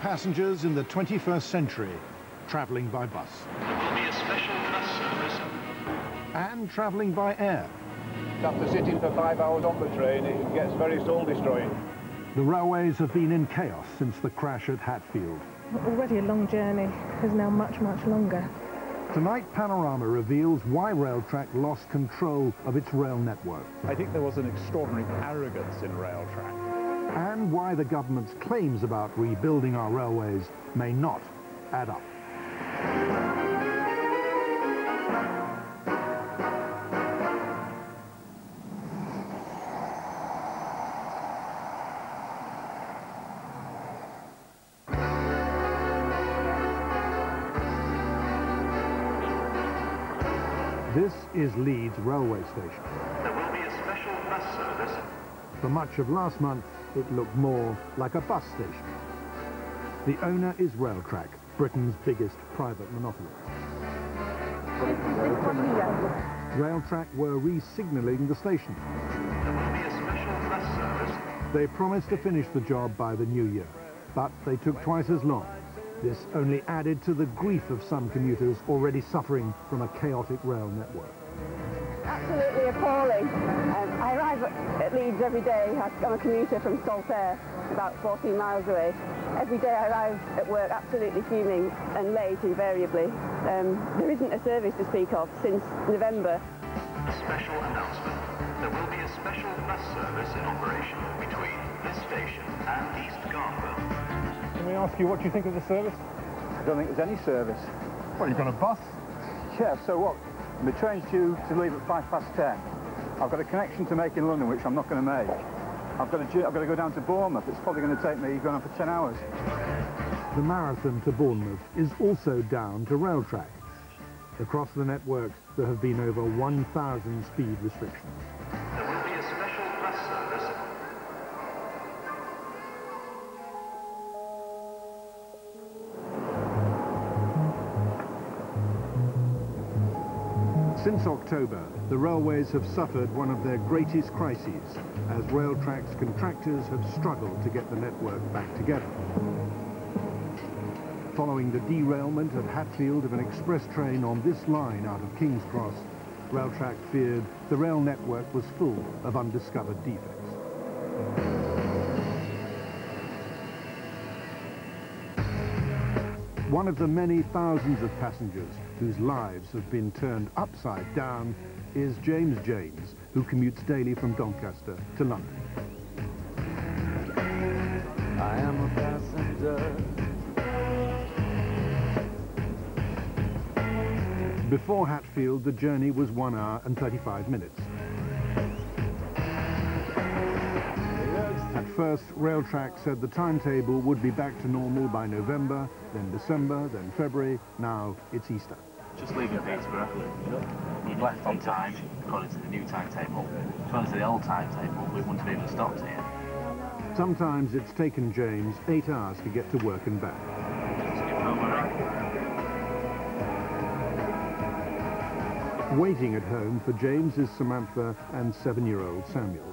Passengers in the 21st century travelling by bus. There will be a special bus service. And travelling by air. After sitting for 5 hours on the train, it gets very soul-destroying. The railways have been in chaos since the crash at Hatfield. Already a long journey is now much, much longer. Tonight, Panorama reveals why Railtrack lost control of its rail network. I think there was an extraordinary arrogance in Railtrack. And why the government's claims about rebuilding our railways may not add up. This is Leeds railway station. There will be a special bus service. For much of last month, it looked more like a bus station. The owner is Railtrack, Britain's biggest private monopoly. Railtrack were re-signalling the station. There will be a special bus service. They promised to finish the job by the new year, but they took twice as long. This only added to the grief of some commuters already suffering from a chaotic rail network. Absolutely appalling. I arrive at Leeds every day. I'm a commuter from Saltaire, about 14 miles away. Every day I arrive at work absolutely fuming and late invariably. There isn't a service to speak of since November. A special announcement. There will be a special bus service in operation between this station and East Garforth. Can we ask you what you think of the service? I don't think there's any service. Well, you've got a bus? Yeah, so what? The train's due to leave at 10:05. I've got a connection to make in London, which I'm not going to make. I've got to go down to Bournemouth. It's probably going to take me going on for 10 hours. The marathon to Bournemouth is also down to Railtrack. Across the network, there have been over 1,000 speed restrictions. There will be a special bus service. Since October, the railways have suffered one of their greatest crises, as Railtrack's contractors have struggled to get the network back together. Following the derailment at Hatfield of an express train on this line out of King's Cross, Railtrack feared the rail network was full of undiscovered defects. One of the many thousands of passengers whose lives have been turned upside down is James, who commutes daily from Doncaster to London. I am a passenger. Before Hatfield, the journey was 1 hour and 35 minutes. At first, Railtrack said the timetable would be back to normal by November, then December, then February. Now it's Easter. Just leaving Peterborough, we've left on time according to the new timetable. According to the old timetable, we wouldn't have even stopped here. Sometimes it's taken James 8 hours to get to work and back. Waiting at home for James is Samantha and 7-year-old Samuel.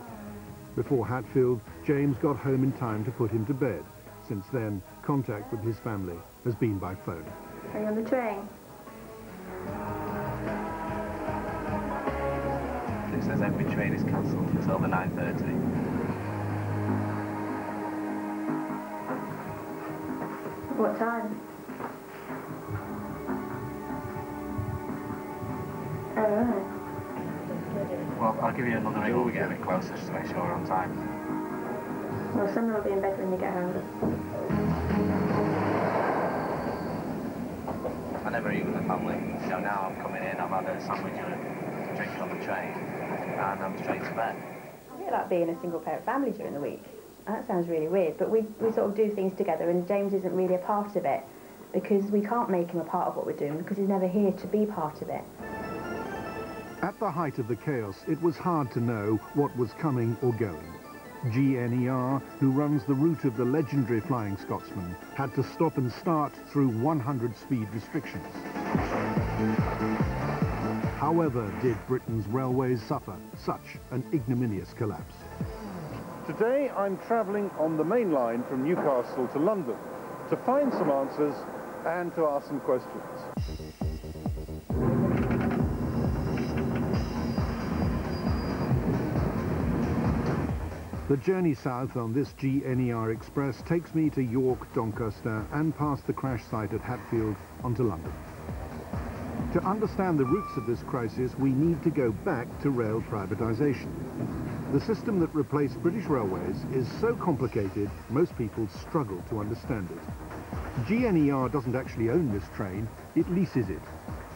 Before Hatfield, James got home in time to put him to bed. Since then, contact with his family has been by phone. Are you on the train? It says every train is cancelled until the 9:30. What time? All right. Well, I'll give you another ring when we get a bit closer, just to make sure we're on time. Well, Summer will be in bed when you get home. I never eat with the family, so now I'm coming in, I've had a sandwich and a drink on the train, and I'm straight to bed. I really like being a single-parent family during the week. That sounds really weird, but we sort of do things together, and James isn't really a part of it, because we can't make him a part of what we're doing, because he's never here to be part of it. At the height of the chaos, it was hard to know what was coming or going. GNER, who runs the route of the legendary Flying Scotsman, had to stop and start through 100 speed restrictions. However, did Britain's railways suffer such an ignominious collapse? Today, I'm travelling on the main line from Newcastle to London. to find some answers and to ask some questions. The journey south on this GNER Express takes me to York, Doncaster, and past the crash site at Hatfield onto London. To understand the roots of this crisis, we need to go back to rail privatisation. The system that replaced British Railways is so complicated, most people struggle to understand it. GNER doesn't actually own this train, it leases it.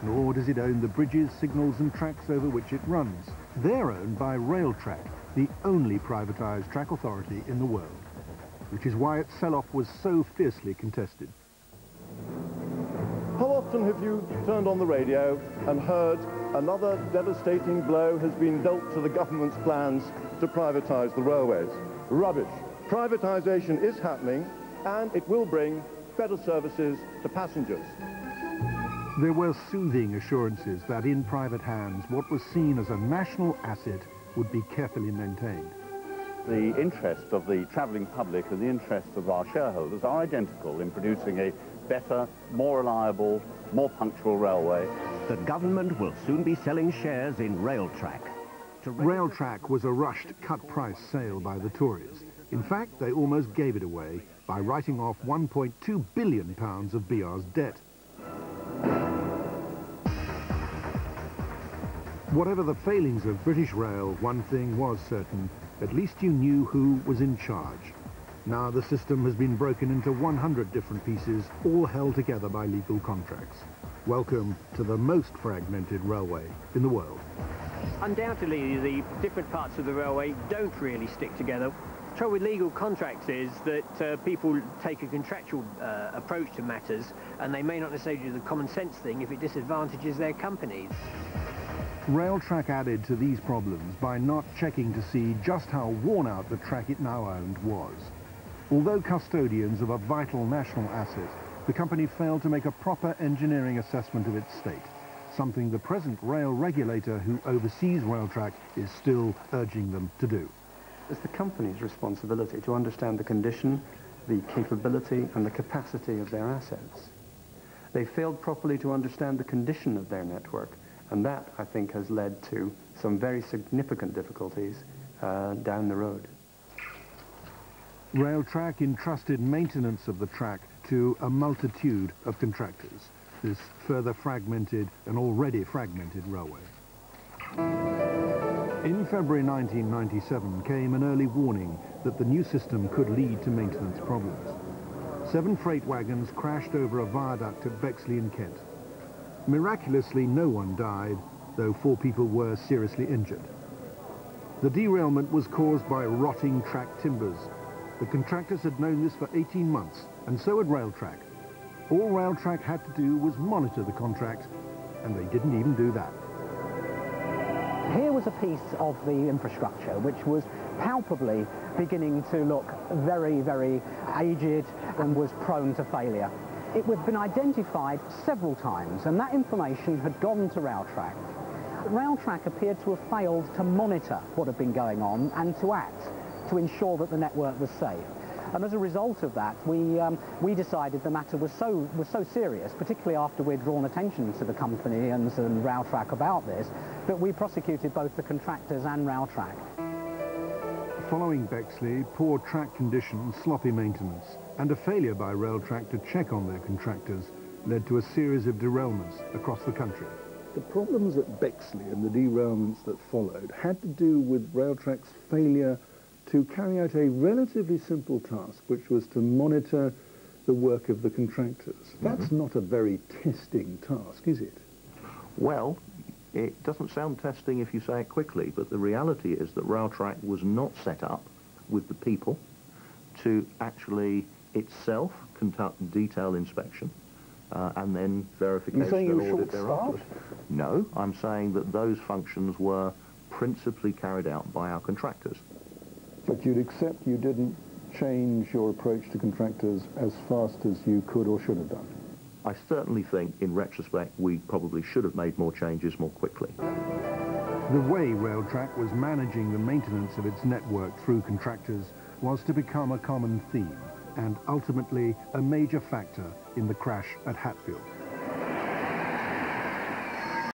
Nor does it own the bridges, signals and tracks over which it runs. They're owned by Railtrack, the only privatised track authority in the world, which is why its sell-off was so fiercely contested. How often have you turned on the radio and heard another devastating blow has been dealt to the government's plans to privatise the railways? Rubbish. Privatisation is happening and it will bring better services to passengers. There were soothing assurances that in private hands what was seen as a national asset would be carefully maintained. The interest of the travelling public and the interest of our shareholders are identical in producing a better, more reliable, more punctual railway. The government will soon be selling shares in Railtrack. Railtrack was a rushed cut-price sale by the Tories. In fact, they almost gave it away by writing off £1.2 billion of BR's debt. Whatever the failings of British Rail, one thing was certain, at least you knew who was in charge. Now the system has been broken into 100 different pieces, all held together by legal contracts. Welcome to the most fragmented railway in the world. Undoubtedly, the different parts of the railway don't really stick together. The trouble with legal contracts is that people take a contractual approach to matters, and they may not necessarily do the common sense thing if it disadvantages their companies. Railtrack added to these problems by not checking to see just how worn out the track it now owned was. Although custodians of a vital national asset, the company failed to make a proper engineering assessment of its state, something the present rail regulator who oversees Railtrack is still urging them to do. It's the company's responsibility to understand the condition, the capability and the capacity of their assets. They failed properly to understand the condition of their network, and that, I think, has led to some very significant difficulties down the road. Railtrack entrusted maintenance of the track to a multitude of contractors. This further fragmented an already fragmented railway. In February 1997 came an early warning that the new system could lead to maintenance problems. 7 freight wagons crashed over a viaduct at Bexley in Kent. Miraculously, no one died, though 4 people were seriously injured. The derailment was caused by rotting track timbers. The contractors had known this for 18 months, and so had Railtrack. All Railtrack had to do was monitor the contract, and they didn't even do that. Here was a piece of the infrastructure which was palpably beginning to look very, very aged and was prone to failure. It had been identified several times, and that information had gone to Railtrack. Railtrack appeared to have failed to monitor what had been going on and to act to ensure that the network was safe. And as a result of that, we decided the matter was so serious, particularly after we'd drawn attention to the company and Railtrack about this, that we prosecuted both the contractors and Railtrack. Following Bexley, poor track conditions, sloppy maintenance, and a failure by Railtrack to check on their contractors led to a series of derailments across the country. The problems at Bexley and the derailments that followed had to do with Railtrack's failure to carry out a relatively simple task, which was to monitor the work of the contractors. That's not a very testing task, is it? Well, it doesn't sound testing if you say it quickly, but the reality is that Railtrack was not set up with the people to actually itself conduct detailed inspection and then verification. You're saying you were short-staffed? No, I'm saying that those functions were principally carried out by our contractors. But you'd accept you didn't change your approach to contractors as fast as you could or should have done? I certainly think, in retrospect, we probably should have made more changes more quickly. The way Railtrack was managing the maintenance of its network through contractors was to become a common theme. and ultimately a major factor in the crash at Hatfield.